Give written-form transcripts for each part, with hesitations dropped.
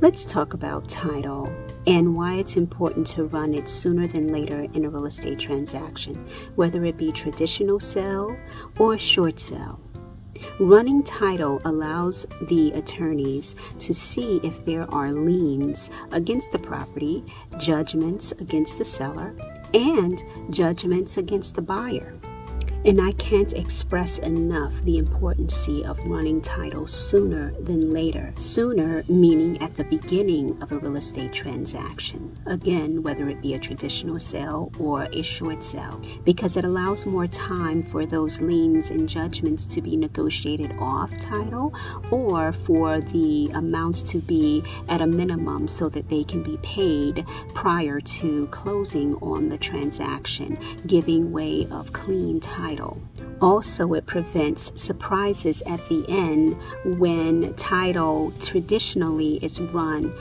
Let's talk about title and why it's important to run it sooner than later in a real estate transaction, whether it be traditional sale or short sale. Running title allows the attorneys to see if there are liens against the property, judgments against the seller, and judgments against the buyer. And I can't express enough the importance of running title sooner than later. Sooner meaning at the beginning of a real estate transaction. Again, whether it be a traditional sale or a short sale, because it allows more time for those liens and judgments to be negotiated off title, or for the amounts to be at a minimum so that they can be paid prior to closing on the transaction, giving way of clean title. Also, it prevents surprises at the end when title traditionally is run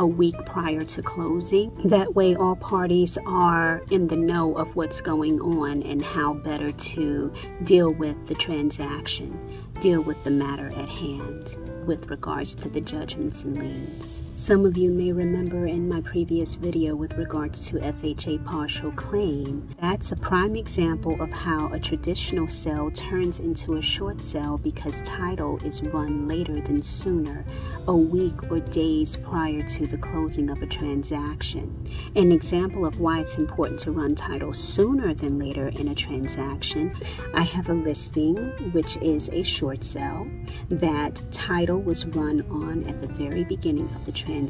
a week prior to closing. That way all parties are in the know of what's going on and how better to deal with the transaction, deal with the matter at hand with regards to the judgments and liens. Some of you may remember in my previous video with regards to FHA partial claim, that's a prime example of how a traditional sale turns into a short sale because title is run later than sooner, a week or days prior to the closing of a transaction. An example of why it's important to run title sooner than later in a transaction, I have a listing which is a short sale that title was run on at the very beginning of the transaction.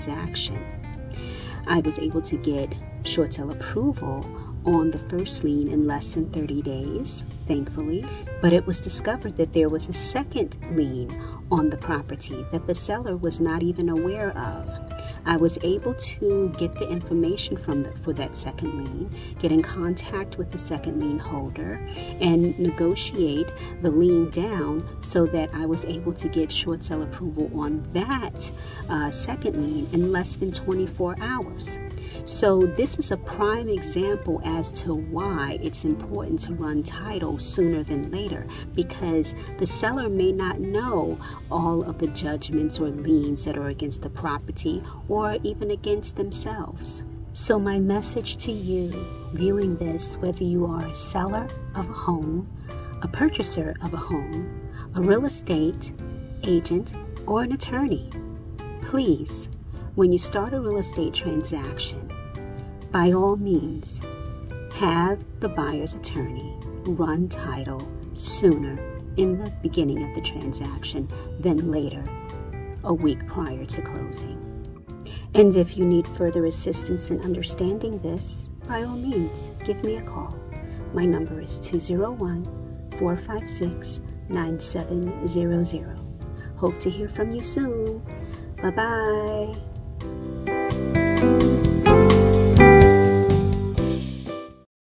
I was able to get short sale approval on the first lien in less than 30 days, thankfully, but it was discovered that there was a second lien on the property that the seller was not even aware of. I was able to get the information for that second lien, get in contact with the second lien holder, and negotiate the lien down so that I was able to get short sale approval on that second lien in less than 24 hours. So this is a prime example as to why it's important to run title sooner than later, because the seller may not know all of the judgments or liens that are against the property or even against themselves. So my message to you viewing this, whether you are a seller of a home, a purchaser of a home, a real estate agent, or an attorney, please, when you start a real estate transaction, by all means, have the buyer's attorney run title sooner in the beginning of the transaction than later, a week prior to closing. And if you need further assistance in understanding this, by all means, give me a call. My number is 201-456-9700. Hope to hear from you soon. Bye-bye.